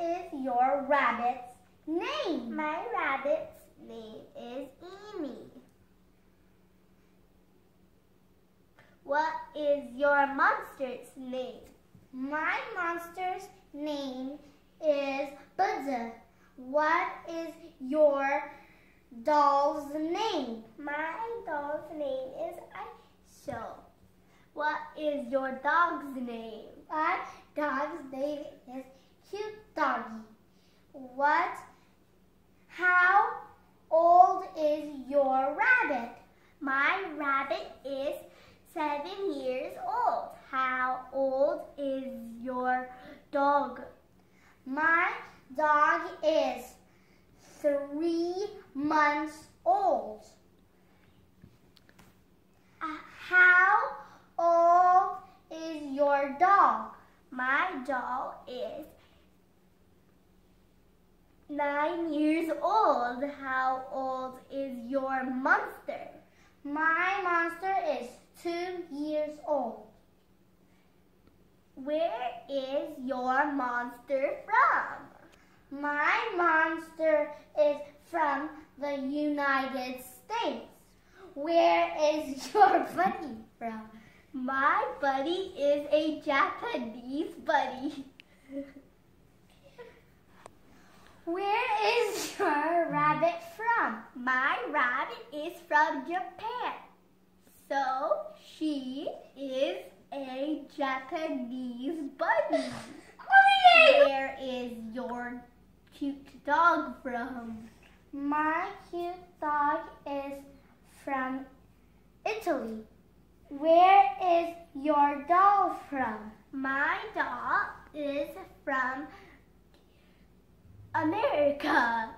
is your rabbit's name? My rabbit's name is Amy. What is your monster's name? My monster's name is Buddha. What is your doll's name? My doll's name is Aisha. What is your dog's name? My dog's name is Cute Doggy. How old is your rabbit? My rabbit is 7 years old. How old is your dog? My dog is 3 months old. How old is your dog? My dog is 9 years old. How old is your monster? My monster is 2 years old. Where is your monster from? My monster is from the United States. Where is your bunny from? My bunny is a Japanese bunny. Where is your rabbit from? My rabbit is from Japan. So she is a Japanese bunny. Where is your cute dog from? My cute dog is from Italy. Where is your doll from? My doll is from America.